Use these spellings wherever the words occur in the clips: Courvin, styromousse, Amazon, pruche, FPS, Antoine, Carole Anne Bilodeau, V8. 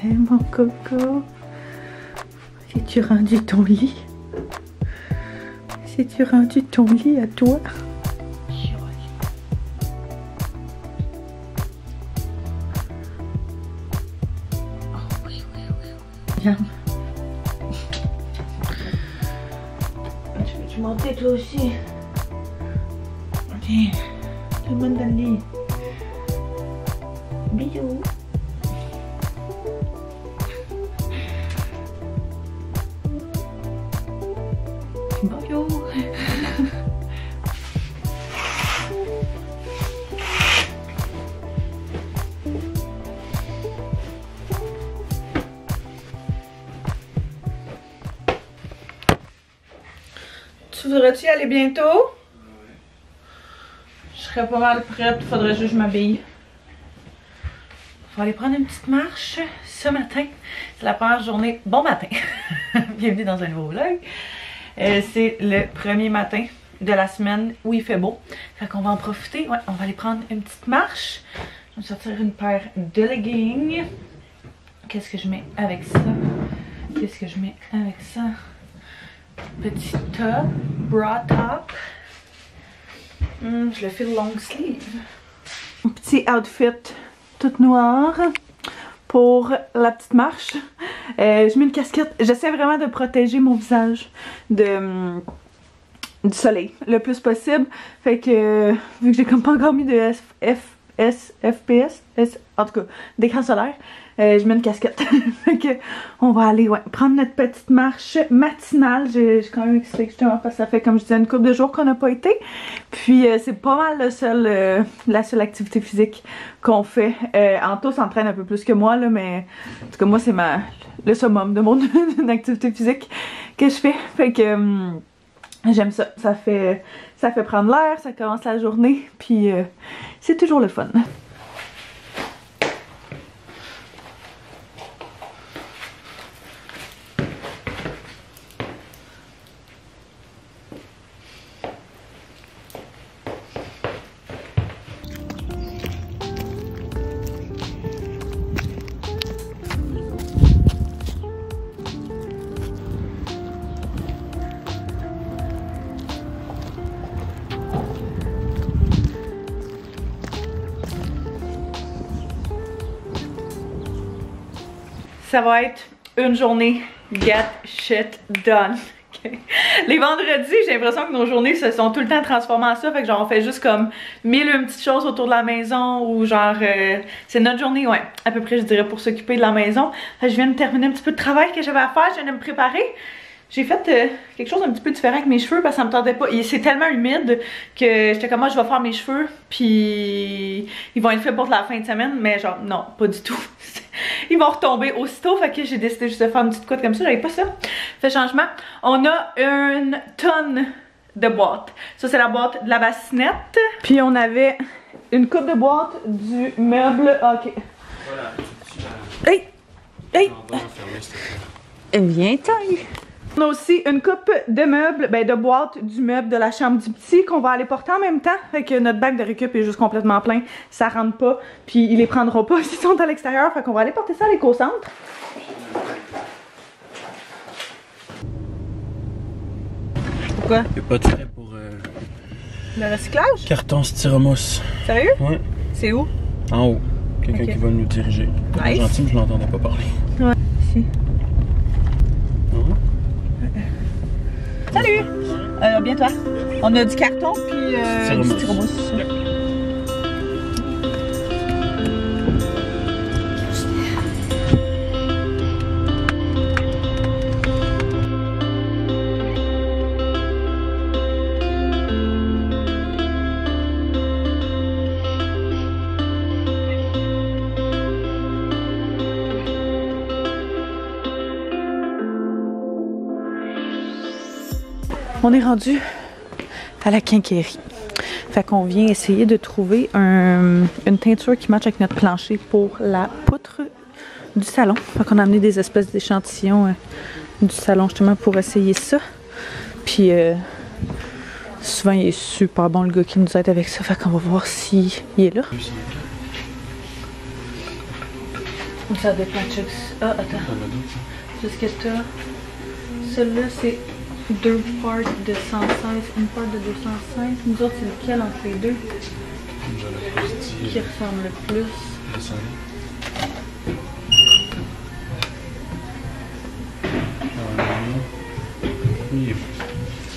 t'aime, mon coco. Si tu rendis ton lit, si tu rendis ton lit à toi. Viens. Tu montais toi aussi. Viens. Tout le monde dans le lit. Bisous. Bonjour. Tu voudrais-tu y aller bientôt? Je serais pas mal prête, faudrait juste que je m'habille. On va aller prendre une petite marche ce matin. C'est la première journée. Bon matin! Bienvenue dans un nouveau vlog. C'est le premier matin de la semaine où il fait beau. Fait qu'on va en profiter. Ouais, on va aller prendre une petite marche. Je vais me sortir une paire de leggings. Qu'est-ce que je mets avec ça? Qu'est-ce que je mets avec ça? Petit top, bra top. Je le fais long sleeve. Un petit outfit tout noir pour la petite marche. Je mets une casquette. J'essaie vraiment de protéger mon visage du soleil le plus possible. Fait que vu que j'ai comme pas encore mis de FPS, en tout cas d'écran solaire, je mets une casquette. Fait que on va aller prendre notre petite marche matinale. J'ai quand même excité justement parce que ça fait, comme je disais, une couple de jours qu'on n'a pas été. Puis c'est pas mal la seule activité physique qu'on fait. Anto s'entraîne un peu plus que moi là, mais en tout cas moi c'est le summum de mon activité physique que je fais. Fait que j'aime ça. Ça fait prendre l'air, ça commence la journée, puis c'est toujours le fun. Ça va être une journée get shit done. Okay. Les vendredis, j'ai l'impression que nos journées se sont tout le temps transformées en ça. Fait que genre on fait juste comme mille petites choses autour de la maison ou genre c'est notre journée, ouais, à peu près je dirais pour s'occuper de la maison. Je viens de terminer un petit peu de travail que j'avais à faire, je viens de me préparer. J'ai fait quelque chose d'un petit peu différent avec mes cheveux parce que ça me tendait pas. C'est tellement humide que j'étais comme moi, je vais faire mes cheveux puis ils vont être faits pour la fin de semaine, mais genre non, pas du tout. Ils vont retomber aussitôt, fait que j'ai décidé juste de faire une petite couette comme ça, j'avais pas ça. Fait changement. On a une tonne de boîtes. Ça c'est la boîte de la bassinette. Puis on avait une coupe de boîtes du meuble. Ok. Voilà. Hey! Hey! Viens-t'en! On a aussi une coupe de meubles, ben de boîtes du meuble de la chambre du petit qu'on va aller porter en même temps. Fait que notre bac de récup est juste complètement plein, ça rentre pas, puis ils les prendront pas s'ils sont à l'extérieur. Fait qu'on va aller porter ça à l'éco-centre. Pourquoi? Il n'y a pas de frais pour le recyclage? Carton styromousse. Sérieux? Ouais. C'est où? En haut. Quelqu'un qui va nous diriger. Nice. Gentil, je l'entendais pas parler. Ouais, ici. Salut! Bien toi. On a du carton puis du styromousse. On est rendu à la quincaillerie. Fait qu'on vient essayer de trouver une teinture qui matche avec notre plancher pour la poutre du salon. Fait qu'on a amené des espèces d'échantillons du salon justement pour essayer ça. Puis souvent il est super bon le gars qui nous aide avec ça. Fait qu'on va voir s'il est là. Comme ça avec plein de trucs. Ah, attends. Jusqu'à toi. Celui-là, c'est deux parts de 116, une part de 205. Nous autres, c'est lequel entre les deux? Qui ressemble le plus?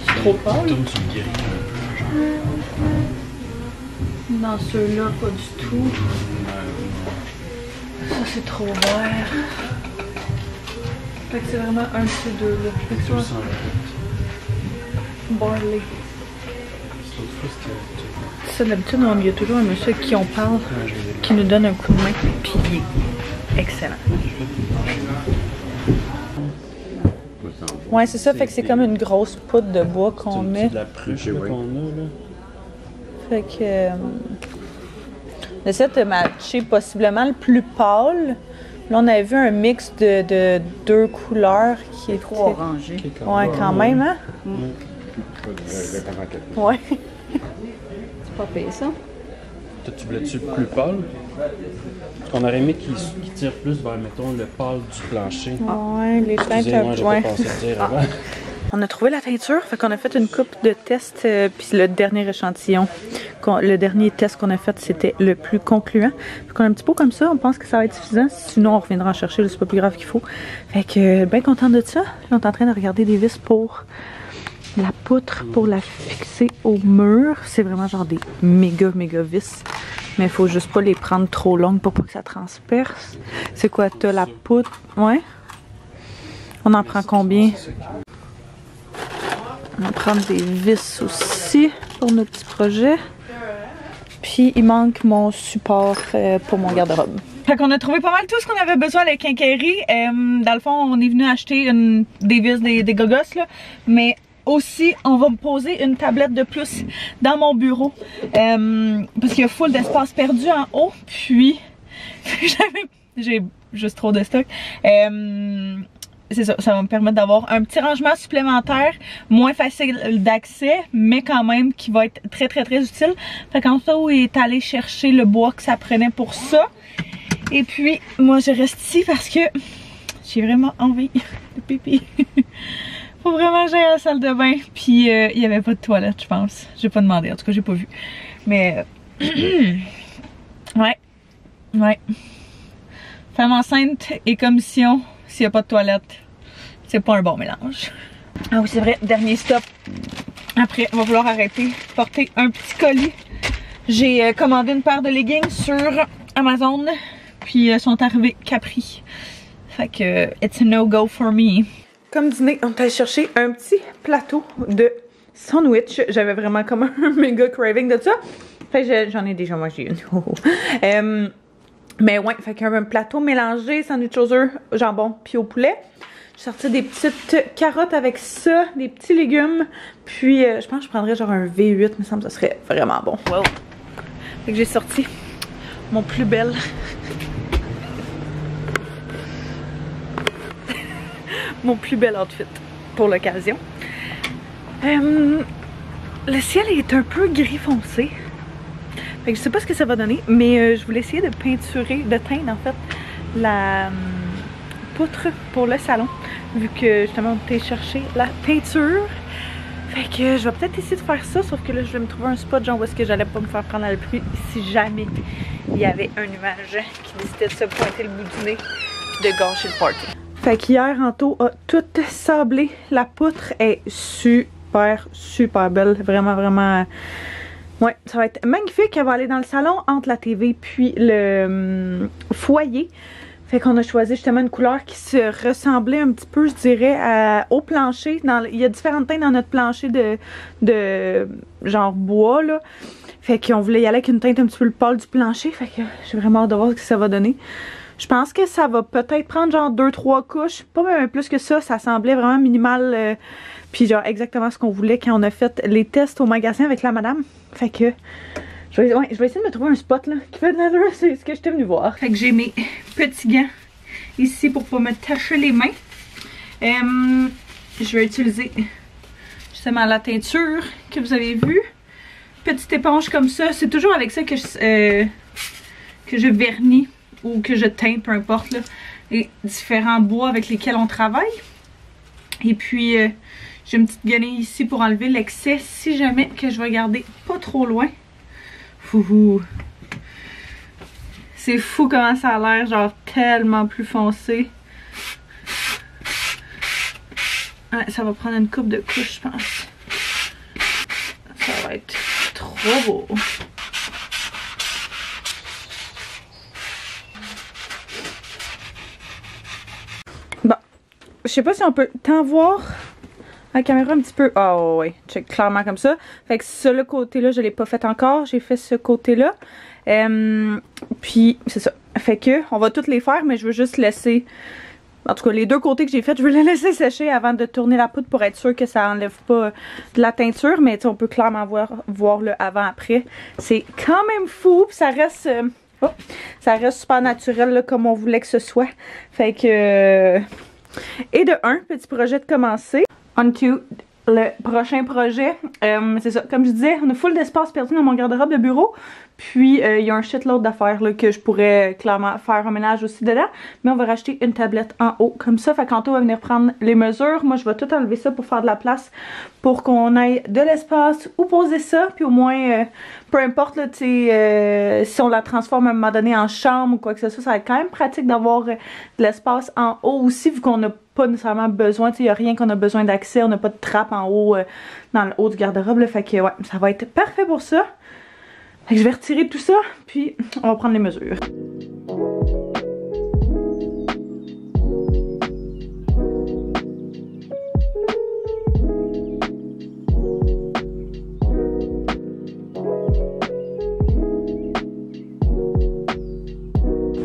C'est trop pâle? Non, ceux-là, pas du tout. Ça, c'est trop vert. Fait que c'est vraiment un de ces deux-là. Fait que ça... Barley. Ça, d'habitude, il y a toujours un monsieur à qui on parle, qui nous donne un coup de main, puis il est excellent. Ouais, c'est ça, fait que c'est comme une grosse poudre de bois qu'on met. De la pruche qu'on a, là. Fait que... le set a matché possiblement le plus pâle. Là, on avait vu un mix de deux couleurs qui est trop orangé. Ouais, quand même, hein? Ouais. C'est pas payé, ça. Tu voulais-tu le plus pâle? On aurait aimé qu'il tire plus vers, mettons, le pâle du plancher. Ouais, les teintes... Ouais. On a trouvé la teinture, fait qu'on a fait une coupe de tests, puis le dernier échantillon, le dernier test qu'on a fait, c'était le plus concluant. Fait qu'on a un petit pot comme ça, on pense que ça va être suffisant, sinon on reviendra en chercher, c'est pas plus grave qu'il faut. Fait que, bien content de ça, on est en train de regarder des vis pour la poutre, pour la fixer au mur. C'est vraiment genre des méga vis, mais il faut juste pas les prendre trop longues pour pas que ça transperce. C'est quoi, t'as la poutre? Ouais. On en prend combien? On va prendre des vis aussi pour nos petits projets. Puis il manque mon support pour mon garde-robe. Fait qu'on a trouvé pas mal tout ce qu'on avait besoin à la quincaillerie. Dans le fond, on est venu acheter des vis, des gogos, là. Mais aussi, on va me poser une tablette de plus dans mon bureau. Parce qu'il y a full d'espace perdu en haut. Puis, j'ai juste trop de stock. C'est ça, ça va me permettre d'avoir un petit rangement supplémentaire, moins facile d'accès, mais quand même qui va être très très utile. Fait qu'en fait, on est allé chercher le bois que ça prenait pour ça. Et puis, moi je reste ici parce que j'ai vraiment envie de pipi. Faut vraiment gérer la salle de bain. Puis, il n'y avait pas de toilette, je pense. J'ai pas demandé, en tout cas, j'ai pas vu. Mais, ouais. Femme enceinte et commission, s'il n'y a pas de toilette, c'est pas un bon mélange. Ah oui, c'est vrai, dernier stop. Après, on va vouloir arrêter, porter un petit colis. J'ai commandé une paire de leggings sur Amazon, puis sont arrivés Capri. Fait que, it's a no-go for me. Comme dîner, on allait chercher un petit plateau de sandwich. J'avais vraiment comme un méga craving de ça. Fait que j'en ai déjà mangé une. Mais ouais, fait qu'un plateau mélangé, sandwich aux œufs, jambon, puis au poulet. J'ai sorti des petites carottes avec ça, des petits légumes. Puis je pense que je prendrais genre un V8, il me semble que ça serait vraiment bon. Wow! Fait que j'ai sorti mon plus bel... mon plus bel outfit pour l'occasion. Le ciel est un peu gris foncé. Fait que je sais pas ce que ça va donner, mais je voulais essayer de peinturer, de teindre en fait, la poutre pour le salon. Vu que justement on était chercher la peinture. Fait que je vais peut-être essayer de faire ça, sauf que là je vais me trouver un spot genre où est-ce que j'allais pas me faire prendre à la pluie si jamais il y avait un nuage qui décidait de se pointer le bout du nez et de gâcher le party. Fait qu'hier, Anto a tout sablé. La poutre est super belle. Vraiment... Ouais, ça va être magnifique. Elle va aller dans le salon entre la TV puis le foyer. Fait qu'on a choisi justement une couleur qui se ressemblait un petit peu, je dirais, au plancher. Il y a différentes teintes dans notre plancher de genre bois, là. Fait qu'on voulait y aller avec une teinte un petit peu le pâle du plancher. Fait que j'ai vraiment hâte de voir ce que ça va donner. Je pense que ça va peut-être prendre genre 2-3 couches. Pas même plus que ça. Ça semblait vraiment minimal... Puis genre exactement ce qu'on voulait quand on a fait les tests au magasin avec la madame. Fait que je vais essayer de me trouver un spot là qui fait de l'allure, c'est ce que j'étais venue voir. Fait que j'ai mes petits gants ici pour pas me tacher les mains. Je vais utiliser justement la teinture que vous avez vue. Petite éponge comme ça, c'est toujours avec ça que je vernis ou que je teins, peu importe, là, les différents bois avec lesquels on travaille. Et puis, j'ai une petite guenille ici pour enlever l'excès, si jamais que je vais garder pas trop loin. C'est fou comment ça a l'air, genre tellement plus foncé. Ouais, ça va prendre une coupe de couche, je pense. Ça va être trop beau. Bon, je sais pas si on peut tant voir à la caméra un petit peu. Ah oh, oui, check clairement comme ça. Fait que ce côté-là, je l'ai pas fait encore. J'ai fait ce côté-là. Puis, c'est ça. Fait que, on va toutes les faire, mais je veux juste laisser... En tout cas, les deux côtés que j'ai fait, je veux les laisser sécher avant de tourner la poudre pour être sûr que ça enlève pas de la teinture. Mais tu sais, on peut clairement voir le avant-après. C'est quand même fou. Puis ça reste... ça reste super naturel, là, comme on voulait que ce soit. Fait que... Et de un, petit projet de commencer. On to le prochain projet. C'est ça, comme je disais, on a full d'espace perdu dans mon garde-robe de bureau. Puis il y a un shitload d'affaires que je pourrais clairement faire un ménage aussi dedans. Mais on va racheter une tablette en haut comme ça. Fait qu'Anto va venir prendre les mesures. Moi je vais tout enlever ça pour faire de la place, pour qu'on aille de l'espace où poser ça. Puis au moins, peu importe là, si on la transforme à un moment donné en chambre ou quoi que ce soit, ça va être quand même pratique d'avoir de l'espace en haut aussi, vu qu'on n'a pas nécessairement besoin, il n'y a rien qu'on a besoin d'accès, on n'a pas de trappe en haut, dans le haut du garde-robe, fait que ouais, ça va être parfait pour ça. Fait que je vais retirer tout ça, puis on va prendre les mesures.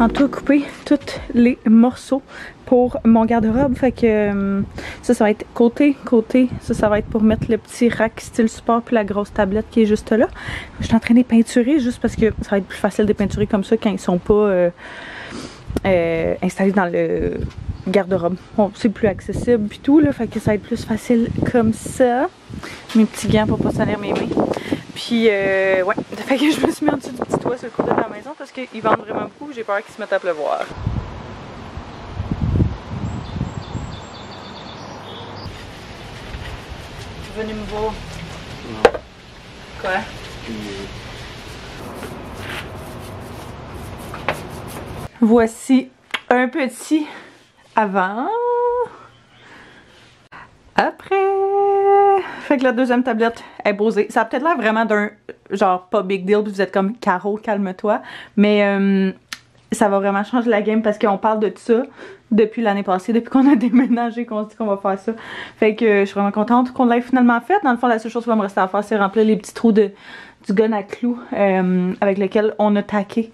En tout coupé tous les morceaux pour mon garde-robe, fait que ça va être côté, ça va être pour mettre le petit rack style support puis la grosse tablette qui est juste là. Je suis en train de les peinturer juste parce que ça va être plus facile de peinturer comme ça quand ils sont pas installés dans le garde-robe. Bon, c'est plus accessible puis tout là, fait que ça va être plus facile comme ça. Mes petits gants pour pas salir mes mains. Puis, ouais, fait que je me suis mis en dessous du petit toit sur le côté de la maison parce qu'ils vendent vraiment beaucoup, j'ai peur qu'ils se mettent à pleuvoir. Tu es venu me voir? Non. Quoi? Voici un petit avant, après. Fait que la deuxième tablette est posée. Ça a peut-être l'air vraiment d'un genre pas big deal, puis vous êtes comme Caro, calme-toi. Mais ça va vraiment changer la game parce qu'on parle de tout ça depuis l'année passée, depuis qu'on a déménagé, qu'on se dit qu'on va faire ça. Fait que je suis vraiment contente qu'on l'ait finalement fait. Dans le fond, la seule chose qui va me rester à faire, c'est remplir les petits trous du gun à clous avec lequel on a taqué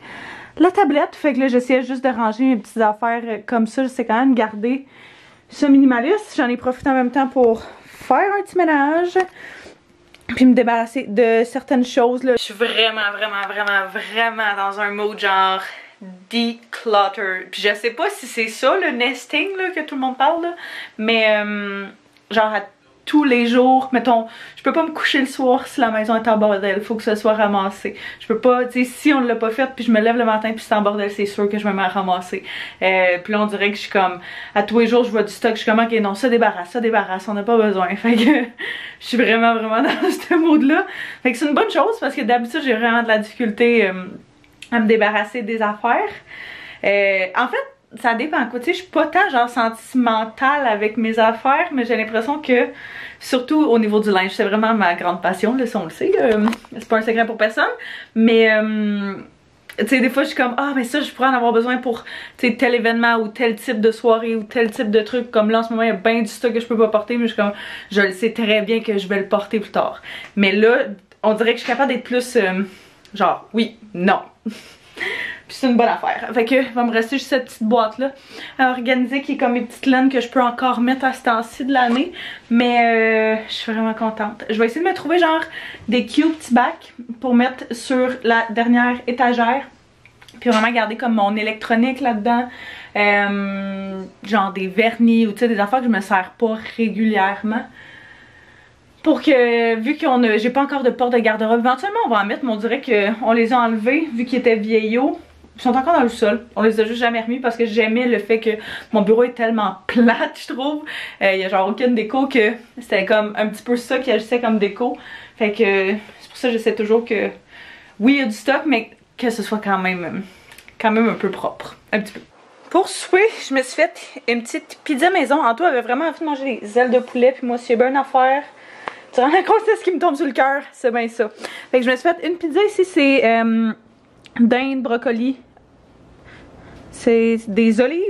la tablette. Fait que là, j'essayais juste de ranger mes petites affaires comme ça. Je sais quand même garder ce minimaliste. J'en ai profité en même temps pour faire un petit ménage, puis me débarrasser de certaines choses là. Je suis vraiment dans un mode genre declutter, puis je sais pas si c'est ça le nesting là, que tout le monde parle là. Mais genre à tous les jours, mettons, je peux pas me coucher le soir si la maison est en bordel, faut que ce soit ramassé. Je peux pas, tu sais, si on l'a pas fait, puis je me lève le matin puis c'est en bordel, c'est sûr que je me mets à ramasser. Puis là on dirait que je suis comme, à tous les jours je vois du stock, je suis comme ok non, ça débarrasse, on n'a pas besoin. Fait que je suis vraiment dans ce mode là. Fait que c'est une bonne chose parce que d'habitude j'ai vraiment de la difficulté à me débarrasser des affaires. En fait, ça dépend quoi, tu sais, je suis pas tant genre sentimentale avec mes affaires, mais j'ai l'impression que, surtout au niveau du linge, c'est vraiment ma grande passion, là, si on le sait, c'est pas un secret pour personne, mais tu sais, des fois je suis comme, ah mais ça je pourrais en avoir besoin pour tel événement ou tel type de soirée ou tel type de truc, comme là en ce moment il y a bien du stock que je peux pas porter, mais je suis comme, je le sais très bien que je vais le porter plus tard, mais là, on dirait que je suis capable d'être plus, genre, oui, non. Puis c'est une bonne affaire. Fait que va me rester juste cette petite boîte là à organiser qui est comme mes petites laines que je peux encore mettre à ce temps-ci de l'année. Mais je suis vraiment contente. Je vais essayer de me trouver genre des cute petits bacs pour mettre sur la dernière étagère. Puis vraiment garder comme mon électronique là-dedans. Genre des vernis ou tu sais des affaires que je me sers pas régulièrement. Pour que, vu qu'on j'ai pas encore de porte de garde-robe, éventuellement on va en mettre, mais on dirait qu'on les a enlevés vu qu'ils étaient vieillots. Ils sont encore dans le sol. On les a juste jamais remis parce que j'aimais le fait que mon bureau est tellement plate, je trouve. Il y a genre aucune déco que c'était comme un petit peu ça qui agissait comme déco. Fait que c'est pour ça que j'essaie toujours que, oui, il y a du stock, mais que ce soit quand même un peu propre. Un petit peu. Pour souper, je me suis fait une petite pizza maison. Antoine avait vraiment envie de manger des ailes de poulet, puis moi, c'est bien une affaire. Durant la grossesse qui me tombe sur le cœur, c'est bien ça. Fait que je me suis fait une pizza ici, c'est dinde, brocoli, c'est des olives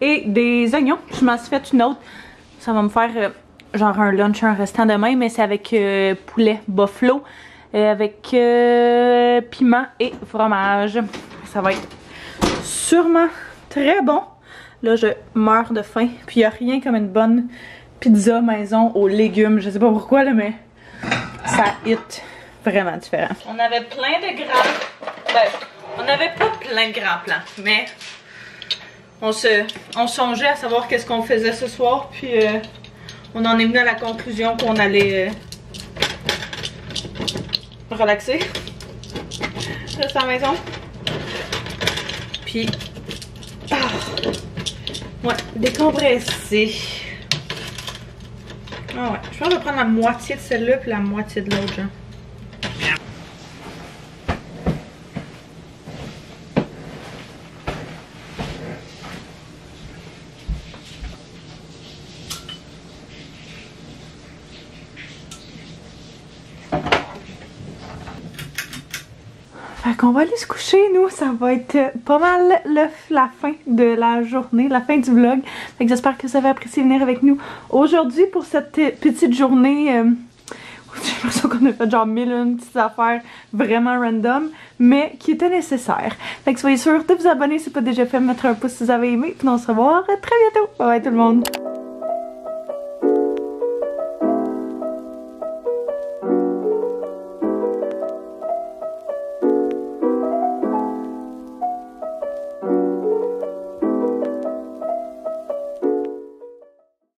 et des oignons. Je m'en suis fait une autre. Ça va me faire genre un lunch, un restant demain, mais c'est avec poulet buffalo, avec piment et fromage. Ça va être sûrement très bon. Là, je meurs de faim. Puis il n'y a rien comme une bonne pizza maison aux légumes. Je sais pas pourquoi, là, mais ça hit vraiment différent. On avait plein de grands... Ben, on n'avait pas plein de grands plans, mais on songeait à savoir qu'est-ce qu'on faisait ce soir, puis on en est venu à la conclusion qu'on allait relaxer, rester à la maison. Puis, ouais, décompresser. Ah ouais, je pense que je vais prendre la moitié de celle-là puis la moitié de l'autre, genre. On va aller se coucher, nous. Ça va être pas mal la fin de la journée, la fin du vlog. J'espère que vous avez apprécié venir avec nous aujourd'hui pour cette petite journée. J'ai l'impression qu'on a fait genre 1001 petites affaires vraiment random, mais qui étaient nécessaires. Fait que soyez sûrs de vous abonner si ce n'est pas déjà fait, mettre un pouce si vous avez aimé. Puis on se revoit très bientôt. Bye bye tout le monde!